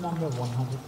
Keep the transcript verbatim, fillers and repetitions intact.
number one hundred.